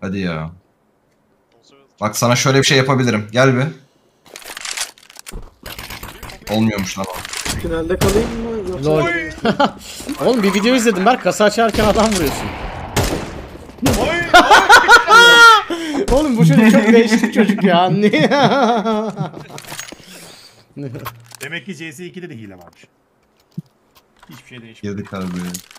Hadi ya. Bak sana şöyle bir şey yapabilirim. Gel bir. Olmuyormuş lan. Finalde kalayım mı? Yoksa... Oğlum bir video izledim. Berk kasa açarken adam vuruyorsun. Oğlum bu çocuk çok değişik çocuk ya. Demek ki CS2'de de hile varmış. Hiçbir şey değişmiyor. Girdik abi.